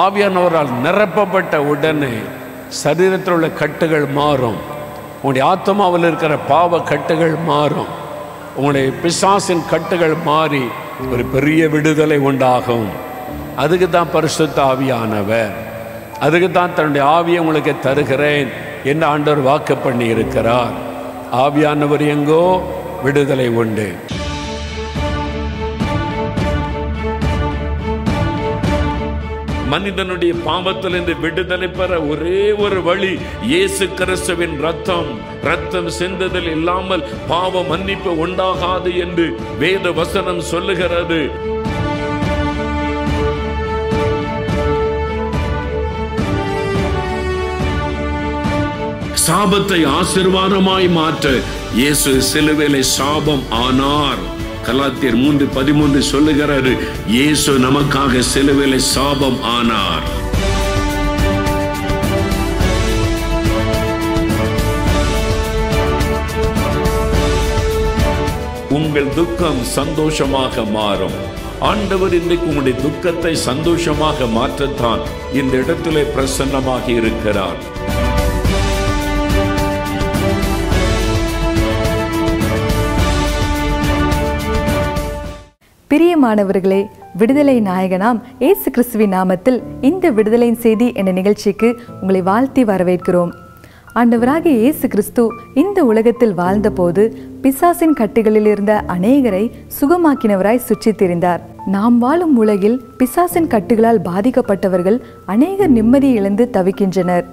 ஆவியானவரால் நிரப்பப்பட்ட உடனே சரீரத்தில் உள்ள கட்டுகள் மாறும். உங்களுடைய ஆத்மாவில் இருக்கிற பாவ கட்டுகள் மாறும். உங்களுடைய பிசாசின் கட்டுகள் மாறி ஒரு பெரிய விடுதலை உண்டாகும். அதுக்கு தான் பரிசுத்த ஆவியானவர், அதுக்கு தான் தன்னுடைய ஆவியை உங்களுக்கு தருகிறேன் என்று ஆண்டவர் வாக்கு பண்ணி இருக்கிறார். ஆவியானவர் எங்கோ விடுதலை உண்டு. மனிதனுடைய பாவத்திலிருந்து விடுதலை பெற ஒரே ஒரு வழி இயேசு கிறிஸ்துவின் ரத்தம். ரத்தம் சிந்ததில் இல்லாமல் பாவ மன்னிப்பு உண்டாகாது என்று வேத வசனம் சொல்லுகிறது. சாபத்தை ஆசீர்வாதமாய் மாற்ற இயேசு சிலுவையிலே சாபம் ஆனார். கலாத்தியர் 3:13 சொல்லுகிறது, இயேசு நமக்காக சிலுவையிலே சாபம் ஆனார். உங்கள் துக்கம் சந்தோஷமாக மாறும். ஆண்டவர் இன்றைக்கு உங்களுடைய துக்கத்தை சந்தோஷமாக மாற்றத்தான் இந்த இடத்திலே பிரசன்னமாக இருக்கிறார். பிரியமானவர்களே, விடுதலை நாயகனாம் இயேசு கிறிஸ்துவின் நாமத்தில் இந்த விடுதலையின் செய்தி என்ற நிகழ்ச்சிக்கு உங்களை வாழ்த்தி வரவேற்கிறோம். ஆண்டவராகிய இயேசு கிறிஸ்து இந்த உலகத்தில் வாழ்ந்தபோது பிசாசின் கட்டுகளில் இருந்த அநேகரை சுகமாக்கினவராய் சுற்றித் திரிந்தார். நாம் வாழும் உலகில் பிசாசின் கட்டுகளால் பாதிக்கப்பட்டவர்கள் அநேகர் நிம்மதியை இழந்து தவிக்கின்றனர்.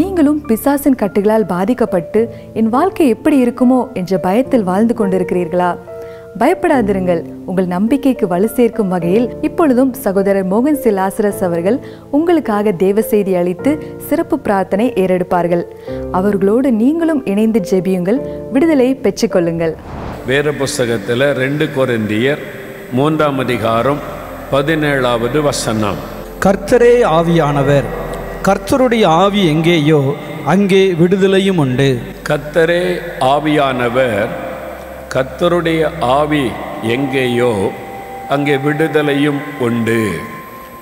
நீங்களும் பிசாசின் கட்டுகளால் பாதிக்கப்பட்டு என் வாழ்க்கை எப்படி இருக்குமோ என்ற பயத்தில் வாழ்ந்து கொண்டிருக்கிறீர்களா? பயப்படாதிருங்கள். உங்கள் நம்பிக்கைக்கு வலு சேர்க்கும் வகையில் இப்பொழுதும் சகோதரர் மோகன் சி லாசரஸ் அவர்கள் உங்களுக்காக தேவ செய்தி அளித்து சிறப்பு பிரார்த்தனை ஏறெடுப்பார்கள். அவர்களோடு நீங்களும் இணைந்து ஜெபியுங்கள், விடுதலையை பெற்றுக்கொள்ளுங்கள். வேத புஸ்தகத்தில் 2 கொரிந்தியர் 3:17 கர்த்தரே ஆவியானவர், கர்த்தருடைய ஆவி எங்கேயோ அங்கே விடுதலையும் உண்டு. கர்த்தரே ஆவியானவர், கர்த்தருடைய ஆவி எங்கேயோ அங்கே விடுதலையும் உண்டு.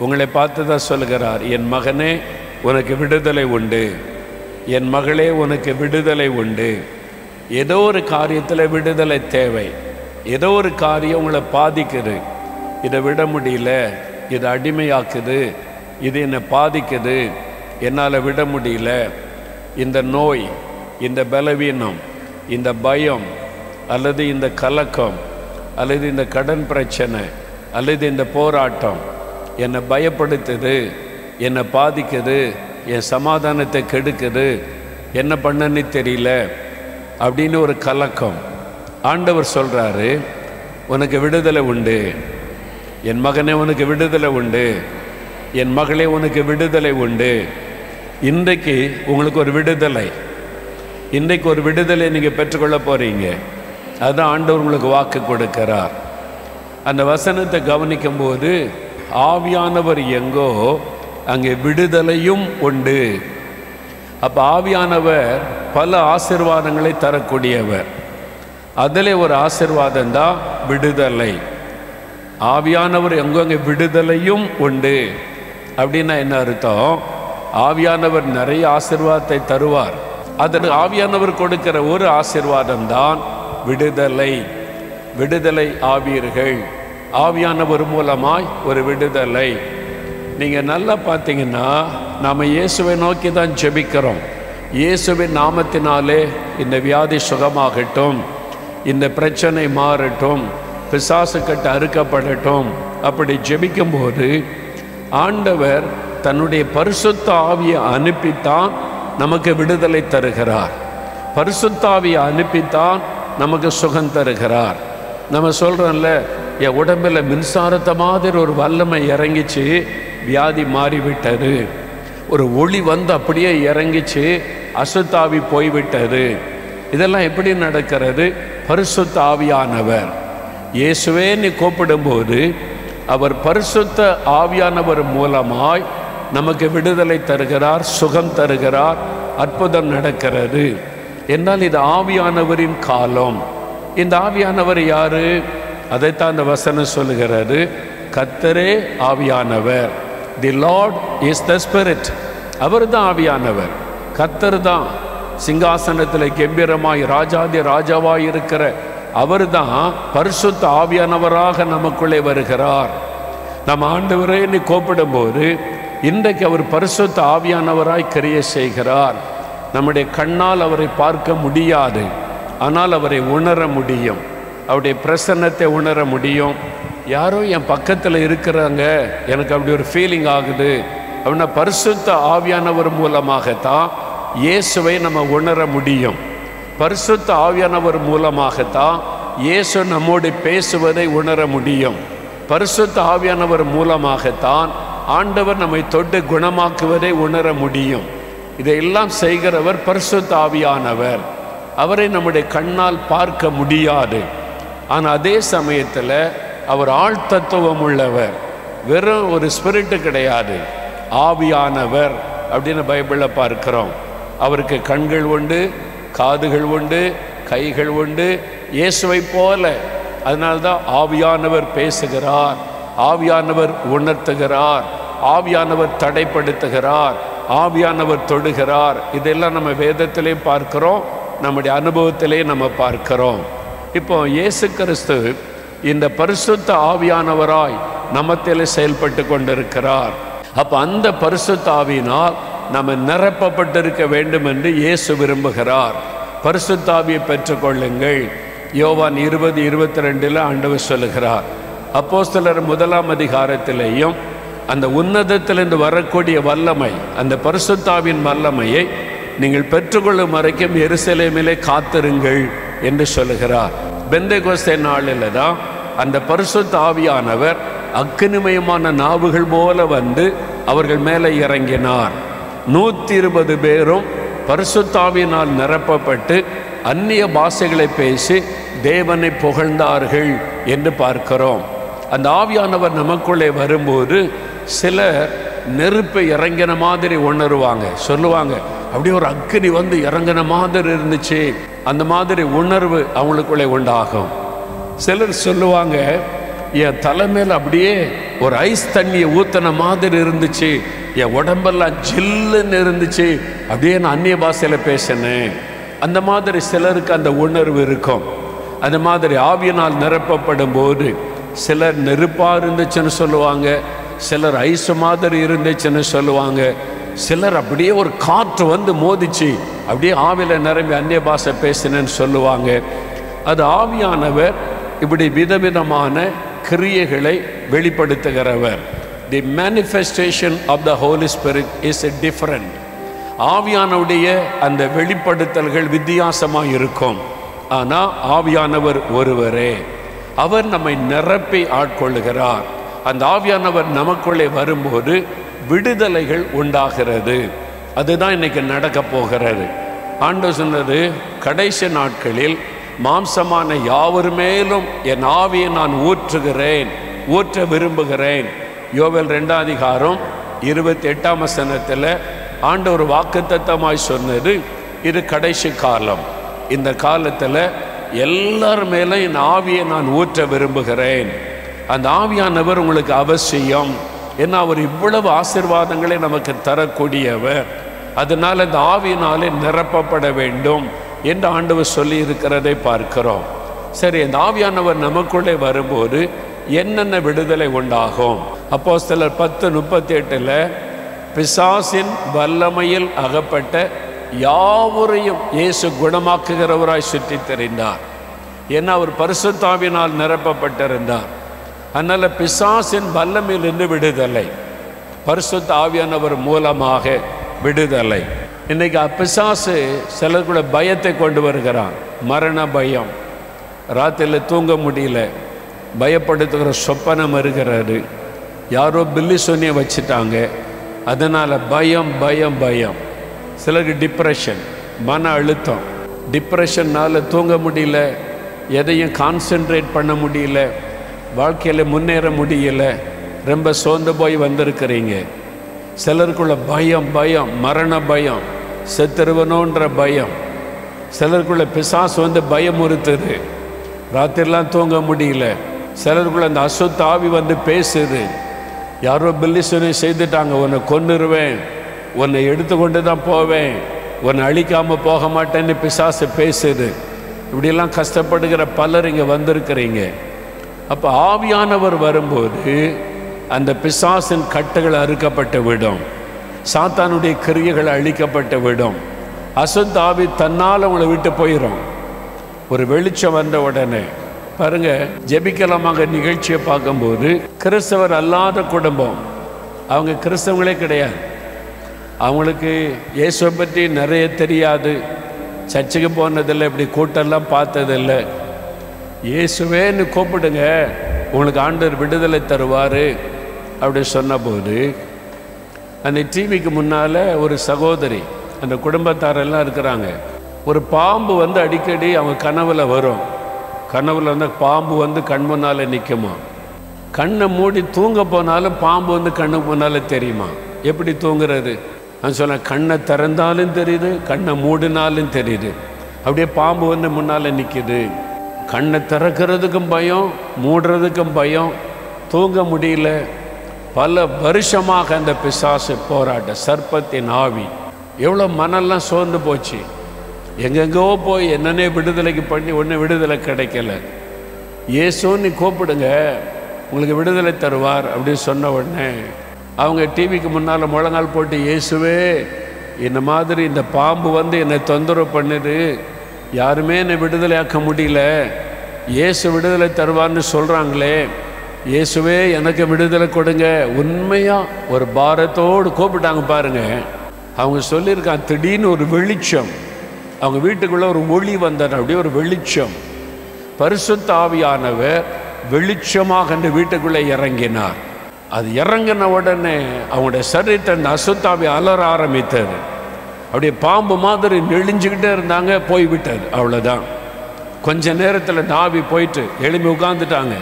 உங்களை பார்த்து தான் சொல்கிறார், என் மகனே உனக்கு விடுதலை உண்டு, என் மகளே உனக்கு விடுதலை உண்டு. ஏதோ ஒரு காரியத்தில் விடுதலை தேவை. ஏதோ ஒரு காரியம் உங்களை பாதிக்குது, இதை விட முடியல, இதை அடிமையாக்குது, இது என்னை பாதிக்குது, என்னால் விட முடியல, இந்த நோய், இந்த பலவீனம், இந்த பயம், அல்லது இந்த கலக்கம், அல்லது இந்த கடன் பிரச்சனை, அல்லது இந்த போராட்டம் என்னை பயப்படுத்துது, என்னை பாதிக்குது, என் சமாதானத்தை கெடுக்குது, என்ன பண்ணன்னு தெரியல அப்படின்னு ஒரு கலக்கம். ஆண்டவர் சொல்கிறாரு, உனக்கு விடுதலை உண்டு, என் மகனே உனக்கு விடுதலை உண்டு, என் மகளே உனக்கு விடுதலை உண்டு. இன்றைக்கு உங்களுக்கு ஒரு விடுதலை, இன்றைக்கு ஒரு விடுதலை நீங்கள் பெற்றுக்கொள்ள போகிறீங்க. அதுதான் ஆண்டவர் உங்களுக்கு வாக்கு கொடுக்கிறார். அந்த வசனத்தை கவனிக்கும் போது ஆவியானவர் எங்கோ அங்கே விடுதலையும் உண்டு. அப்போ ஆவியானவர் பல ஆசீர்வாதங்களை தரக்கூடியவர். அதில் ஒரு ஆசீர்வாதம் தான் விடுதலை. ஆவியானவர் எங்கோ அங்கே விடுதலையும் உண்டு அப்படின்னா என்ன அர்த்தம்? ஆவியானவர் நிறைய ஆசீர்வாதத்தை தருவார். அதற்கு ஆவியானவர் கொடுக்கிற ஒரு ஆசீர்வாதம் தான் விடுதலை. விடுதலை ஆவீர்கள், ஆவியானவர் மூலமாய் ஒரு விடுதலை. நீங்கள் நல்லா பார்த்தீங்கன்னா நாம் இயேசுவை நோக்கி தான் ஜெபிக்கிறோம். இயேசுவின் நாமத்தினாலே இந்த வியாதி சுகமாகட்டும், இந்த பிரச்சனை மாறட்டும், பிசாசுக்கட்டு அறுக்கப்படட்டும் அப்படி ஜெபிக்கும்போது ஆண்டவர் தன்னுடைய பரிசுத்த ஆவியை அனுப்பித்தான் நமக்கு விடுதலை தருகிறார். பரிசுத்த ஆவியை அனுப்பித்தான் நமக்கு சுகம் தருகிறார். நம்ம சொல்கிறோம்ல, என் உடம்பில் மின்சாரத்தை மாதிரி ஒரு வல்லமை இறங்கிச்சு, வியாதி மாறிவிட்டது. ஒரு ஒளி வந்து அப்படியே இறங்கிச்சு, அசுத்தாவி போய்விட்டது. இதெல்லாம் எப்படி நடக்கிறது? பரிசுத்த ஆவியானவர். இயேசுவே நீ கூப்பிடும்போது அவர் பரிசுத்த ஆவியானவர் மூலமாய் நமக்கு விடுதலை தருகிறார், சுகம் தருகிறார், அற்புதம் நடக்கிறது. என்னால் இது ஆவியானவரின் காலம். இந்த ஆவியானவர் யாரு? அதைத்தான் அந்த வசனம் சொல்லுகிறது, கர்த்தரே ஆவியானவர். The Lord is the Spirit. Avarda avianavar. Kattarda Singasanathile Gembhiramai Rajadi Rajavai Irukkara. Avarda Parishuddha Aviyanavaraga namakkulle varugirar. Nam Aandavare nu kopidumbodhu indraikku avar Parishuddha Aviyanavarai kariya seigirar. Nammude kannal avarai paarka mudiyadhu. Aanal avarai unara mudiyum. Avarude prasannathai unara mudiyum. யாரோ என் பக்கத்துல இருக்குறாங்க எனக்கு அப்படி ஒரு feeling ஆகுது அவனா பரிசுத்த ஆவியானவர் மூலமாக தான் இயேசுவை நம்ம உணர முடியும் பரிசுத்த ஆவியானவர் மூலமாக தான் இயேசு நம்மோடு பேசுவதை உணர முடியும் பரிசுத்த ஆவியானவர் மூலமாக தான் ஆண்டவர் நம்மை தொட்டு குணமாக்குவதை உணர முடியும் இதையெல்லாம் செய்கிறவர் பரிசுத்த ஆவியானவர் அவரை நம்முடைய கண்ணால் பார்க்க முடியாது ஆனா அதே சமயத்துல அவர் ஆள் தத்துவம் உள்ளவர் வெறும் ஒரு ஸ்பிரிட் கிடையாது ஆவியானவர் அப்படின்னு பைபிள்ல பார்க்கிறோம் அவருக்கு கண்கள் உண்டு காதுகள் உண்டு கைகள் உண்டு இயேசுவை போல அதனால்தான் ஆவியானவர் பேசுகிறார் ஆவியானவர் உணர்த்துகிறார் ஆவியானவர் தடைப்படுத்துகிறார் ஆவியானவர் தொடுகிறார் இதெல்லாம் நம்ம வேதத்திலே பார்க்கிறோம் நம்முடைய அனுபவத்திலே நம்ம பார்க்கிறோம் இப்போ இயேசு கிறிஸ்து இந்த பரிசுத்த ஆவியானவராய் நமத்திலே செயல்பட்டு கொண்டிருக்கிறார் அப்ப அந்த பரிசுத்த ஆவியினால் நாம் நிரப்பப்பட்டிருக்க வேண்டும் என்று இயேசு விரும்புகிறார் பரிசுத்த ஆவியை பெற்றுக்கொள்ளுங்கள் யோவான் 20:22 ஆண்டவர் சொல்கிறார் அப்போஸ்தலர் 1ஆம் அதிகாரத்திலேயும் அந்த உன்னதத்திலிருந்து வரக்கூடிய வல்லமை அந்த பரிசுத்த ஆவியின் வல்லமையை நீங்கள் பெற்றுக்கொள்ளும் வரைக்கும் எருசலேமிலே காத்திருங்கள் என்று சொல்கிறார் பெந்தேகோஸ்தே நாளிலே தான் அந்த பரிசுத்த ஆவியானவர் அக்கினிமயமான நாவுகள் போல வந்து அவர்கள் மேலே இறங்கினார் 120 பேரும் பரிசுத்த ஆவியினால் நிரப்பப்பட்டு அந்நிய பாஷைகளை பேசி தேவனை புகழ்ந்தார்கள் என்று பார்க்கிறோம் அந்த ஆவியானவர் நமக்குள்ளே வரும்போது சிலர் நெருப்பு இறங்கின மாதிரி உணருவாங்க சொல்லுவாங்க அப்படி ஒரு அக்கினி வந்து இறங்கின மாதிரி இருந்துச்சு அந்த மாதிரி உணர்வு அவங்களுக்குள்ளே உண்டாகும் சிலர் சொல்லுவாங்க என் தலைமையில் அப்படியே ஒரு ஐஸ் தண்ணியை ஊற்றின மாதிரி இருந்துச்சு என் உடம்பெல்லாம் ஜில்லுன்னு இருந்துச்சு அப்படியே நான் அந்நிய பாஷையில் பேசினேன் அந்த மாதிரி சிலருக்கு அந்த உணர்வு இருக்கும் அந்த மாதிரி ஆவியினால் நிரப்பப்படும் போது சிலர் நெருப்பாக இருந்துச்சுன்னு சொல்லுவாங்க சிலர் ஐஸ் மாதிரி இருந்துச்சுன்னு சொல்லுவாங்க சிலர் அப்படியே ஒரு காற்று வந்து மோதிச்சு அப்படியே ஆவியில் நிரம்பி அந்நிய பாஷை பேசினேன்னு சொல்லுவாங்க அது ஆவியானவர் இப்படி விதவிதமான கிரியைகளை வெளிப்படுத்துகிறவர் the manifestation of the Holy Spirit is different ஆவியானவுடைய அந்த வெளிப்படுத்தல்கள் வித்தியாசமாக இருக்கும் ஆனால் ஆவியானவர் ஒருவரே அவர் நம்மை நிரப்பி ஆட்கொள்கிறார் அந்த ஆவியானவர் நமக்குள்ளே வரும்போது விடுதலைகள் உண்டாகிறது அதுதான் இன்னைக்கு நடக்க போகிறது ஆண்டவர் சொன்னது கடைசி நாட்களில் மாம்சமான யாவர் மேலும் என் ஆவியை நான் ஊற்ற விரும்புகிறேன் யோவேல் 2ஆம் அதிகாரம் 28ஆம் வசனத்தில் ஆண்டவர் வாக்குத்தத்தமாய் சொன்னது இது கடைசி காலம் இந்த காலத்தில் எல்லார் மேலும் என் ஆவியை நான் ஊற்ற விரும்புகிறேன் அந்த ஆவியானவர் உங்களுக்கு அவசியம் ஏன்னா அவர் இவ்வளவு ஆசீர்வாதங்களை நமக்கு தரக்கூடியவர் அதனால் அந்த ஆவியினாலே நிரப்பப்பட வேண்டும் என்று ஆண்டவர் சொல்லி இருக்கிறதை பார்க்கிறோம் சரி அந்த ஆவியானவர் நமக்குள்ளே வரும்போது என்னென்ன விடுதலை உண்டாகும் அப்போஸ்தலர் 10:38 பிசாசின் வல்லமையில் அகப்பட்ட யாவரையும் இயேசு குணமாக்குகிறவராய் சுற்றி தெரிந்தார் ஏன்னா அவர் பரிசுத்த ஆவியினால் நிரப்பப்பட்டிருந்தார் அதனால் பிசாசின் வல்லமையிலிருந்து விடுதலை பரிசுத்த ஆவியானவர் மூலமாக விடுதலை இன்றைக்கி பிசாசு சிலருக்குள்ள பயத்தை கொண்டு வருகிறான் மரண பயம் ராத்திரியில் தூங்க முடியல பயப்படுத்துகிற சொப்பனம் இருக்கிறது யாரோ பில்லி சொன்னியை வச்சுட்டாங்க அதனால் பயம் பயம் பயம் சிலருக்கு டிப்ரெஷன் மன அழுத்தம் டிப்ரெஷன்னால் தூங்க முடியல எதையும் கான்சென்ட்ரேட் பண்ண முடியல வாழ்க்கையில் முன்னேற முடியல ரொம்ப சோர்ந்து போய் வந்திருக்கிறீங்க சிலருக்குள்ள பயம் பயம் மரண பயம் செத்துருவனோன்ற பயம் சிலருக்குள்ள பிசாசு வந்து பயமுறுத்துது ராத்திரிலாம் தூங்க முடியல சிலருக்குள்ள அந்த அசுத்த ஆவி வந்து பேசுது யாரோ பெல்லிஸ்தனை செய்துட்டாங்க, உன்னை கொன்னுருவேன், உன்னை எடுத்து கொண்டு தான் போவேன், உன்னை அழிக்காமல் போக மாட்டேன்னு பிசாசு பேசுது. இப்படியெல்லாம் கஷ்டப்படுகிற பலர் இங்கே வந்திருக்கிறீங்க. அப்போ ஆவியானவர் வரும்போது அந்த பிசாசின் கட்டுகள் அறுக்கப்பட்டு விடும், சாத்தானுடைய கிரியைகள் அழிக்கப்பட்டு விடும், அசுத்த ஆவி தன்னால் உங்களை விட்டு போயிடும். ஒரு வெளிச்சம் வந்த உடனே பாருங்க, ஜெபிக்கலாமாக நிகழ்ச்சியை பார்க்கும்போது கிறிஸ்தவர் அல்லாத குடும்பம், அவங்க கிறிஸ்தவங்களே கிடையாது, அவங்களுக்கு இயேசுவை பற்றி நிறைய தெரியாது, சர்ச்சுக்கு போனதில்லை, இப்படி கூட்டெல்லாம் பார்த்ததில்லை. இயேசுவேன்னு கூப்பிடுங்க, உங்களுக்கு ஆண்டவர் விடுதலை தருவார் அப்படி சொன்னபோது, அந்த டிவிக்கு முன்னால் ஒரு சகோதரி, அந்த குடும்பத்தாரெல்லாம் இருக்கிறாங்க, ஒரு பாம்பு வந்து அடிக்கடி அவங்க கனவுல வரும். கனவுல வந்து பாம்பு வந்து கண் முன்னால் நிற்குமா, கண்ணை மூடி தூங்க போனாலும் பாம்பு வந்து கண்ணுக்கு முன்னால் தெரியுமா? எப்படி தூங்குறது? நான் சொன்னேன், கண்ணை திறந்தாலும் தெரியுது, கண்ணை மூடினாலும் தெரியுது. அப்படியே பாம்பு வந்து முன்னால் நிற்கிது. கண்ணை திறக்கிறதுக்கும் பயம், மூடுறதுக்கும் பயம், தூங்க முடியல. பல வருஷமாக அந்த பிசாசு போராட்ட சர்ப்பத்தின் ஆவி, எவ்வளோ மனெல்லாம் சோர்ந்து போச்சு, எங்கெங்கோ போய் என்னென்ன விடுதலைக்கு பண்ணி ஒன்றும் விடுதலை கிடைக்கல. இயேசுன்னு கூப்பிடுங்க, உங்களுக்கு விடுதலை தருவார் அப்படின்னு சொன்ன உடனே அவங்க டிவிக்கு முன்னால் முழங்கால் போட்டு, இயேசுவே இந்த மாதிரி இந்த பாம்பு வந்து என்னை தொந்தரவு பண்ணுது, யாருமே என்னை விடுதலையாக்க முடியல, இயேசு விடுதலை தருவார்னு சொல்கிறாங்களே, இயேசுவே எனக்கு விடுதலை கொடுங்க, உண்மையாக ஒரு பாரத்தோடு கூப்பிட்டாங்க. பாருங்கள், அவங்க சொல்லியிருக்காங்க, திடீர்னு ஒரு வெளிச்சம், அவங்க வீட்டுக்குள்ளே ஒரு ஒளி வந்தார், அப்படியே ஒரு வெளிச்சம். பரிசுத்த ஆவியானவர் வெளிச்சமாக அந்த வீட்டுக்குள்ளே இறங்கினார். அது இறங்கின உடனே அவங்களுடைய சரீரத்தை அந்த அசுத்தாவி அலற ஆரம்பித்தது. அப்படியே பாம்பு மாதிரி நெளிஞ்சுக்கிட்டே இருந்தாங்க, போய்விட்டது, அவ்வளோதான். கொஞ்ச நேரத்தில் நாவி போயிட்டு எளிமை உட்காந்துட்டாங்க.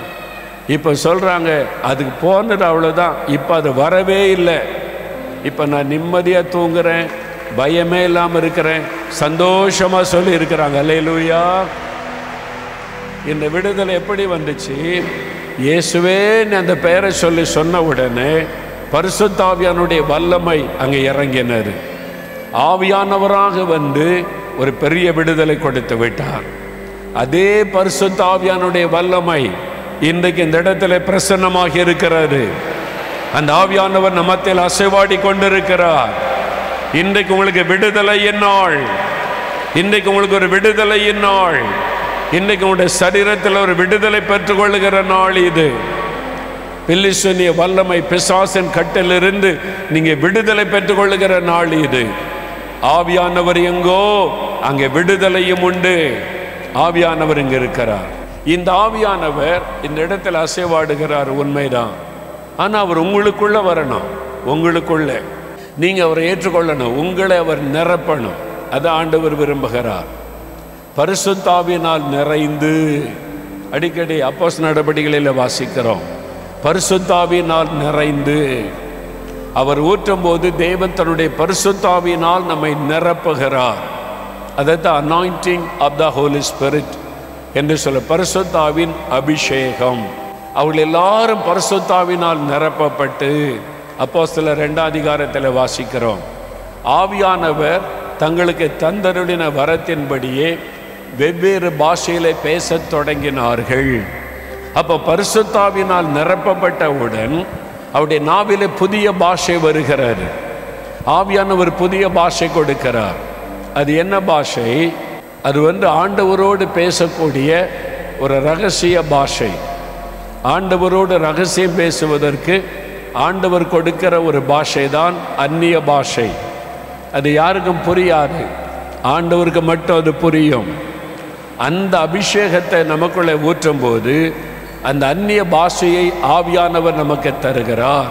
இப்போ சொல்கிறாங்க, அதுக்கு போனது அவ்வளோதான், இப்போ அது வரவே இல்லை, இப்போ நான் நிம்மதியாக தூங்குறேன், பயமே இல்லாமல் இருக்கிறேன், சந்தோஷமாக சொல்லி இருக்கிறாங்க. அல்லேலூயா. இந்த விடுதலை எப்படி வந்துச்சு? இயேசுவேன்னு அந்த பெயரை சொல்லி சொன்ன உடனே பரிசுத்த ஆவியானுடைய வல்லமை அங்கே இறங்கினார். ஆவியானவராக வந்து ஒரு பெரிய விடுதலை கொடுத்து விட்டார். அதே பரிசுத்த ஆவியானுடைய வல்லமை இன்றைக்கு இந்த இடத்துல பிரசன்னமாக இருக்கிறது. அந்த ஆவியானவர் நம்மத்தில் அசைவாடி கொண்டிருக்கிறார். இன்றைக்கு உங்களுக்கு விடுதலையின் நாள், இன்றைக்கு உங்களுக்கு ஒரு விடுதலையின் நாள், இன்றைக்கு உங்களுடைய சரீரத்தில் ஒரு விடுதலை பெற்றுக்கொள்ளுகிற நாள் இது. பில்லிசுனிய வல்லமை பிசாசின் கட்டிலிருந்து நீங்கள் விடுதலை பெற்றுக்கொள்ளுகிற நாள் இது. ஆவியானவர் எங்கோ அங்கே விடுதலையும் உண்டு. ஆவியானவர் இங்கே இருக்கிறார். இந்த ஆவியானவர் இந்த இடத்துல அசைவாடுகிறார், உண்மைதான். ஆனால் அவர் உங்களுக்குள்ளே வரணும், உங்களுக்குள்ளே நீங்கள் அவரை ஏற்றுக்கொள்ளணும், உங்களை அவர் நிரப்பணும். அதை ஆண்டவர் விரும்புகிறார். பரிசுத்த ஆவியினால் நிறைந்து, அடிக்கடி அப்போஸ் நடவடிக்கைகளில் வாசிக்கிறோம், பரிசுத்த ஆவியினால் நிறைந்து. அவர் ஊற்றும் போது தேவன் தன்னுடைய பரிசுத்த ஆவியினால் நம்மை நிரப்புகிறார். அதைத்தான் anointing of the Holy Spirit என்று சொல்ல, பரிசுத்த ஆவியின் அபிஷேகம். அவர்கள் எல்லாரும் பரிசுத்த ஆவியினால் நிரப்பப்பட்டு, அப்போஸ்தலர் 2 அதிகாரத்தில் வாசிக்கிறோம், ஆவியானவர் தங்களுக்கு தந்தருளின வரத்தின்படியே வெவ்வேறு பாஷையிலே பேசத் தொடங்கினார்கள். அப்போ பரிசுத்த ஆவியினால் நிரப்பப்பட்டவுடன் அவருடைய நாவிலே புதிய பாஷை வருகிறார். ஆவியானவர் புதிய பாஷை கொடுக்கிறார். அது என்ன பாஷை? அது வந்து ஆண்டவரோடு பேசக்கூடிய ஒரு ரகசிய பாஷை. ஆண்டவரோடு ரகசியம் பேசுவதற்கு ஆண்டவர் கொடுக்கிற ஒரு பாஷை தான் அந்நிய பாஷை. அது யாருக்கும் புரியாது, ஆண்டவருக்கு மட்டும் அது புரியும். அந்த அபிஷேகத்தை நமக்குள்ளே ஊற்றும் போது அந்த அந்நிய பாஷையை ஆவியானவர் நமக்கு தருகிறார்.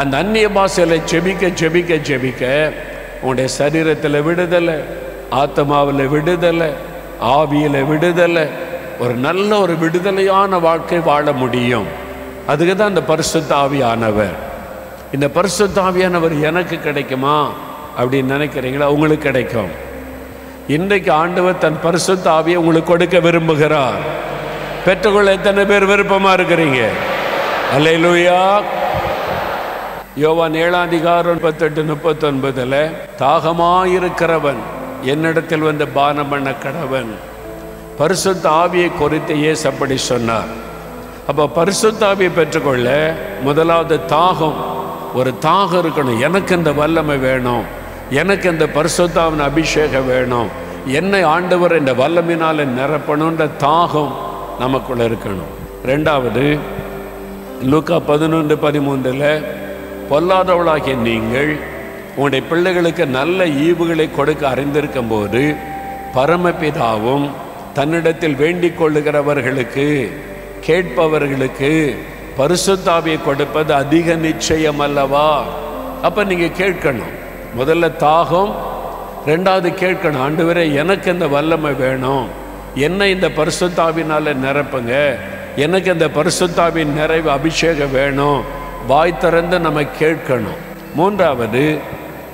அந்த அந்நிய பாஷையில் ஜெபிக்க ஜெபிக்க ஜெபிக்க உங்களுடைய சரீரத்தில் விடுதலை, ஆத்மாவில் விடுதலை, ஆவியில் விடுதலை, ஒரு நல்ல ஒரு விடுதலையான வாழ்க்கை வாழ முடியும். அதுக்கு தான் அந்த பரிசுத்த ஆவியானவர். இந்த பரிசுத்த ஆவியானவர் எனக்கு கிடைக்குமா அப்படின்னு நினைக்கிறீங்களா? உங்களுக்கு கிடைக்கும். இன்றைக்கு ஆண்டவர் தன் பரிசுத்த ஆவியை உங்களுக்கு கொடுக்க விரும்புகிறார். பெற்றுக்கொள்ள எத்தனை பேர் விருப்பமாக இருக்கிறீங்க? அல்லேலூயா. யோவான் 7:38-39 தாகமாயிருக்கிறவன் என்னிடத்தில் வந்து பானம் பண்ண கடவன். பரிசுத்த ஆவியை குறித்து இயேசு அப்படி சொன்னார். அப்போ பரிசுத்த ஆவியை பெற்றுக்கொள்ள முதலாவது தாகம், ஒரு தாகம் இருக்கணும். எனக்கு இந்த வல்லமை வேணும், எனக்கு இந்த பரிசுத்தாவின் அபிஷேகம் வேணும், என்னை ஆண்டவர் இந்த வல்லமினால் நிரப்பணுன்ற தாகம் நமக்குள்ளே இருக்கணும். ரெண்டாவது லூக்கா 11:13 பொல்லாதவளாகிய நீங்கள் உங்களுடைய பிள்ளைகளுக்கு நல்ல ஈவுகளை கொடுக்க அறிந்திருக்கும் போது பரமபிதாவும் தன்னிடத்தில் வேண்டிக் கொள்ளுகிறவர்களுக்கு கேட்பவர்களுக்கு பரிசுத்த ஆவியை கொடுப்பது அதிக நிச்சயம் அல்லவா? அப்போ நீங்கள் கேட்கணும். முதல்ல தாகம், ரெண்டாவது கேட்கணும். ஆண்டவரே, எனக்கு இந்த வல்லமை வேணும், என்னை இந்த பரிசுத்த ஆவியினால நிரப்புங்க, எனக்கு இந்த பரிசுத்த ஆவியின் நிறைவு அபிஷேகம் வேணும். வாய் திறந்து நம்ம கேட்கணும். மூன்றாவது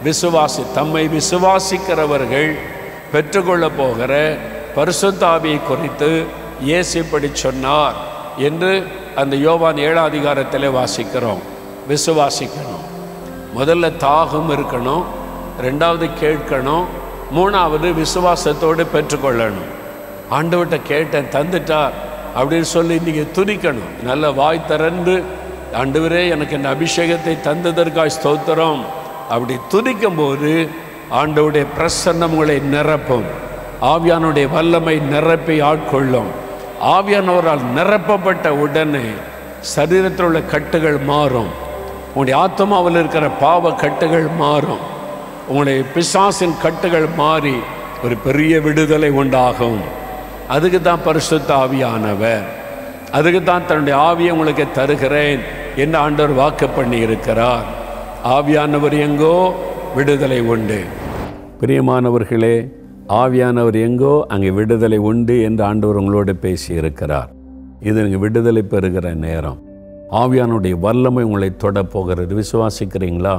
விசுவாசி, தம்மை விசுவாசிக்கிறவர்கள் பெற்றுக்கொள்ள போகிற பரிசுத்த ஆவியை குறித்து இயேசு இப்படி சொன்னார் என்று அந்த யோவான் 7:00 வாசிக்கிறோம். விசுவாசிக்கணும், முதல்ல தாகம் இருக்கணும், ரெண்டாவது கேட்கணும், மூணாவது விசுவாசத்தோடு பெற்றுக்கொள்ளணும். ஆண்டவர்கிட்ட கேட்டேன் தந்துட்டார் அப்படின்னு சொல்லி நீங்கள் துதிக்கணும். நல்ல வாய் திறந்து ஆண்டவரே எனக்கு இந்த அபிஷேகத்தை தந்ததற்காய் ஸ்தோத்திரம் அப்படி துதிக்கும் போது ஆண்டவருடைய பிரசன்னம் உங்களை நிரப்பும். ஆவியானுடைய வல்லமை நிரப்பி ஆட்கொள்ளும். ஆவியானவரால் நிரப்பப்பட்ட உடனே சரீரத்தில் உள்ள கட்டுகள் மாறும். உங்களுடைய ஆத்மாவில் இருக்கிற பாவ கட்டுகள் மாறும். உங்களுடைய பிசாசின் கட்டுகள் மாறி ஒரு பெரிய விடுதலை உண்டாகும். அதுக்கு தான் பரிசுத்த ஆவியானவர், அதுக்கு தான் தன்னுடைய ஆவியை உங்களுக்கு தருகிறேன் என்று ஆண்டவர் வாக்கு பண்ணி இருக்கிறார். ஆவியானவர் எங்கோ விடுதலை உண்டு. பிரியமானவர்களே, ஆவியானவர் எங்கோ அங்கே விடுதலை உண்டு என்று ஆண்டவர் உங்களோடு பேசி இருக்கிறார். இது நீங்கள் விடுதலை பெறுகிற நேரம். ஆவியானுடைய வல்லமை உங்களை தொடப்போகிறது. விசுவாசிக்கிறீங்களா?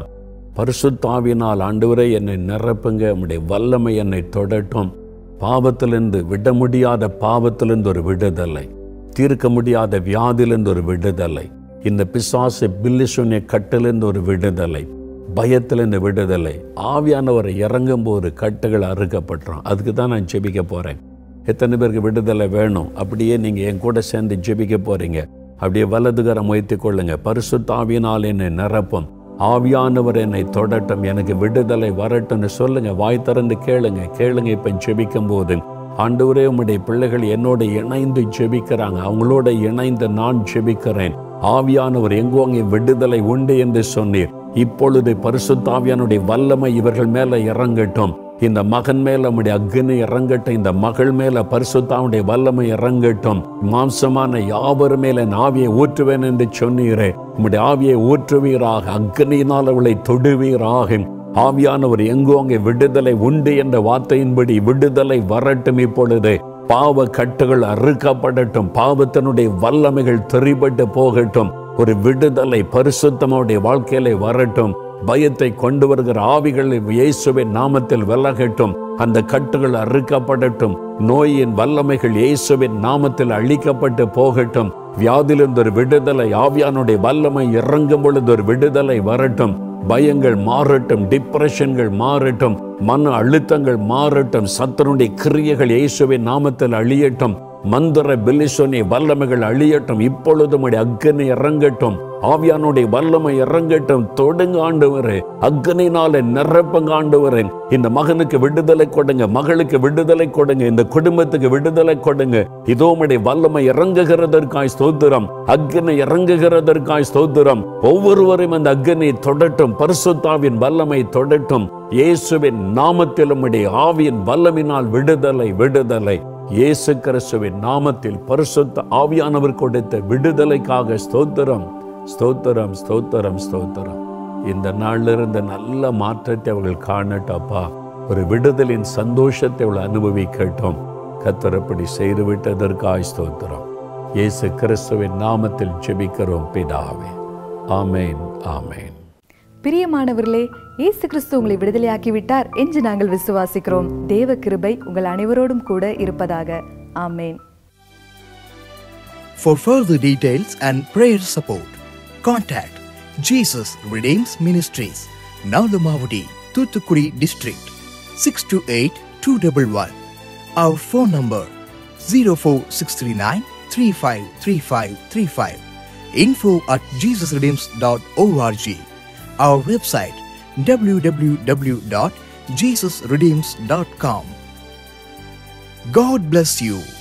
பரிசுத்த ஆவியினால் ஆண்டவரை என்னை நிரப்புங்க, உங்களுடைய வல்லமை என்னை தொடட்டும். பாவத்திலிருந்து, விட முடியாத பாவத்திலிருந்து ஒரு விடுதலை, தீர்க்க முடியாத வியாதிலிருந்து ஒரு விடுதலை, இந்த பிசாசு பில்லிசுனிய கட்டிலிருந்து ஒரு விடுதலை, பயத்திலிருந்து விடுதலை. ஆவியானவரை இறங்கும் போது கட்டுகள் அறுக்கப்பட்டுரும். அதுக்கு தான் நான் ஜெபிக்க போகிறேன். எத்தனை பேருக்கு விடுதலை வேணும்? அப்படியே நீங்கள் என் கூட சேர்ந்து ஜெபிக்க போகிறீங்க. அப்படியே வலதுகரம் வைத்து கொள்ளுங்க. பரிசுத்த ஆவியினால் என்னை நிரப்பும், ஆவியானவர் என்னை தொடட்டும், எனக்கு விடுதலை வரட்டும்னு சொல்லுங்கள். வாய் திறந்து கேளுங்க. கேளுங்க இப்போ ஜெபிக்கும் போது ஆண்டவரே உம்முடைய பிள்ளைகள் என்னோட இணைந்து ஜெபிக்கிறாங்க, அவங்களோட இணைந்து நான் ஜெபிக்கிறேன். ஆவியானவர் எங்கோ அங்கே விடுதலை உண்டு என்று சொன்னீர். இப்பொழுது பரிசுத்த ஆவியானுடைய வல்லமை இவர்கள் மேலே இறங்கட்டும். இந்த மகன் மேல உம்முடைய அக்னி இறங்கட்டும். இந்த மகள் மேல பரிசுத்த ஆவியானுடைய வல்லமை இறங்கட்டும். மாம்சமான யாவர் மேல என் ஆவியை ஊற்றுவேன் என்று சொன்னீரே, உம்முடைய ஆவியை ஊற்றுவீராக, அக்னியினால் அவளை தொடுவீராக. ஆவியானவர் எங்கோ அங்கே விடுதலை உண்டு என்ற வார்த்தையின்படி விடுதலை வரட்டும். இப்பொழுது பாவ கட்டுகள் அறுக்கப்படட்டும், பாவத்தினுடைய வல்லமைகள் தெரிபட்டு போகட்டும், ஒரு விடுதலை பரிசுத்தமுடைய வாழ்க்கையிலே வரட்டும். பயத்தை கொண்டு வருகிற ஆவிகள் இயேசுவின் நாமத்தில் விலகட்டும். அந்த கட்டுகள் அறுக்கப்படட்டும். நோயின் வல்லமைகள் இயேசுவின் நாமத்தில் அழிக்கப்பட்டு போகட்டும். வியாதிலிருந்து ஒரு விடுதலை, ஆவியானுடைய வல்லமை இறங்கும் பொழுது ஒரு விடுதலை வரட்டும். பயங்கள் மாறட்டும், டிப்ரெஷன்கள் மாறட்டும், மன அழுத்தங்கள் மாறட்டும். சத்தனுடைய கிரியைகள் இயேசுவின் நாமத்தில் அழியட்டும். மந்திர பிலிசோனிய வல்லமைகள் அழியட்டும். இப்பொழுது உடைய அக்னி இறங்கட்டும், ஆவியானுடைய வல்லமை இறங்கட்டும். தொடுங்க ஆண்டவரே, அக்னினால நிரப்புங்க ஆண்டவரே. இந்த மகனுக்கு விடுதலை கொடுங்க, மகளுக்கு விடுதலை கொடுங்க, இந்த குடும்பத்துக்கு விடுதலை கொடுங்க. இதோ உடைய வல்லமை இறங்குகிறதற்காய் ஸ்தோத்திரம், அக்னி இறங்குகிறதற்காய் ஸ்தோத்திரம். ஒவ்வொருவரையும் அந்த அக்னி தொடட்டும், பரிசுத்தாவின் வல்லமை தொடட்டும். இயேசுவின் நாமத்தில் உடைய ஆவியின் வல்லமினால் விடுதலை, விடுதலை. இயேசு கிறிஸ்துவின் நாமத்தில் பரிசுத்த ஆவியானவர் கொடுத்த விடுதலைக்காக ஸ்தோத்திரம், ஸ்தோத்திரம், ஸ்தோத்திரம், ஸ்தோத்திரம். இந்த நாளிலிருந்து நல்ல மாற்றத்தை அவர்கள் காணட்டாப்பா. ஒரு விடுதலின் சந்தோஷத்தை அவள் அனுபவிக்கட்டும். கத்தரப்படி செய்து விட்டதற்காய் ஸ்தோத்திரம். இயேசு கிறிஸ்துவின் நாமத்தில் ஜெபிக்கிறோம் பிதாவே, ஆமேன், ஆமேன். பிரியமானவர்களே, இயேசு கிறிஸ்து உங்களை விடுதலையாக்கி விட்டார் என்று நாங்கள் விசுவாசிக்கிறோம். தேவ கிருபை உங்கள் அனைவரோடும் கூட இருப்பதாக. ஆமேன். For further details and prayer support, contact Jesus Redeems Ministries, Nalumavudi, Thuthukudi District, 628-211. Our phone number 04639 353535. info@jesusredeems.org. Our website www.jesusredeems.com. God bless you.